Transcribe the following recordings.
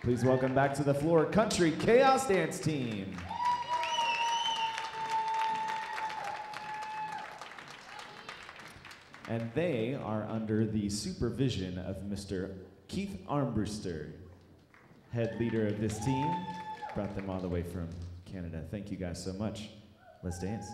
Please welcome back to the floor, Country Kaos Dance Team. And they are under the supervision of Mr. Keith Armbruster, head leader of this team. Brought them all the way from Canada. Thank you guys so much. Let's dance.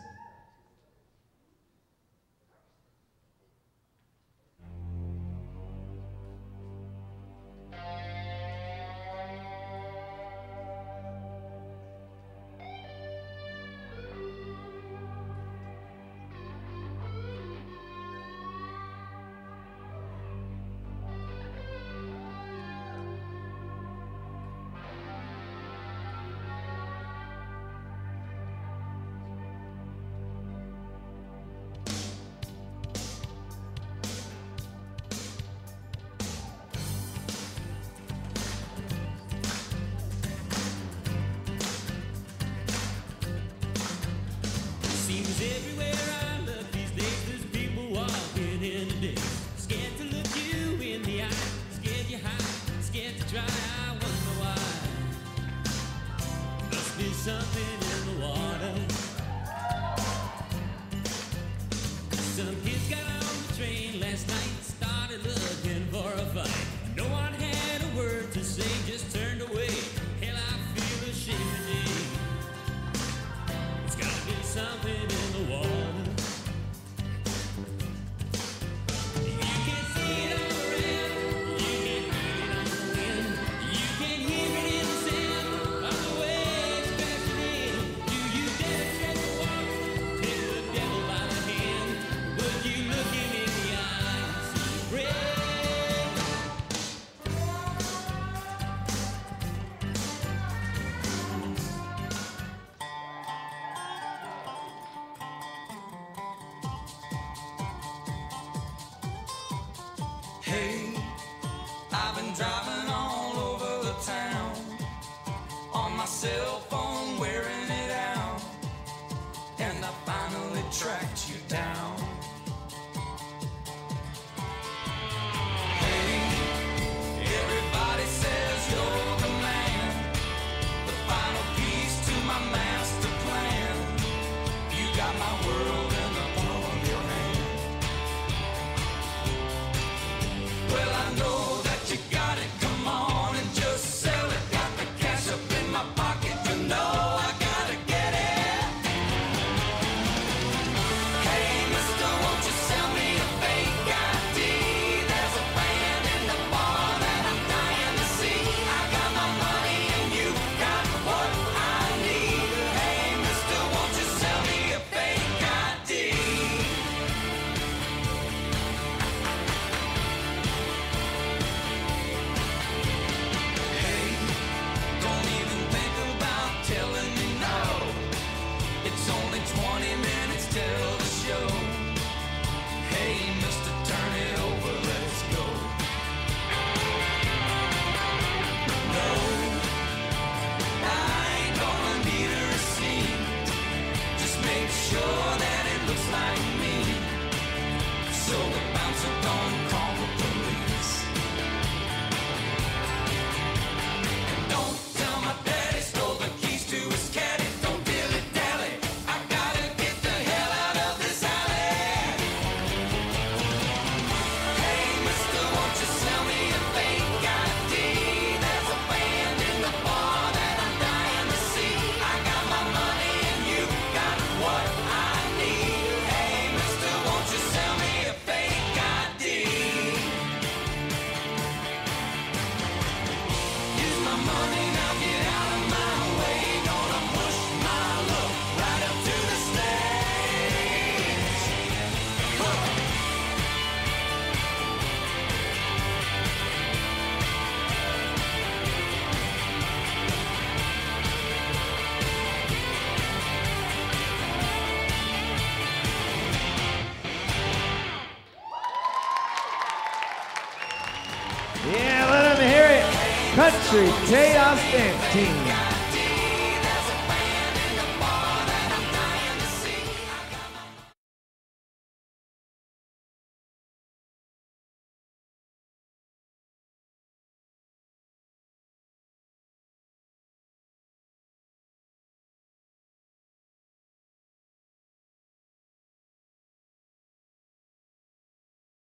Country Kaos Dance Team.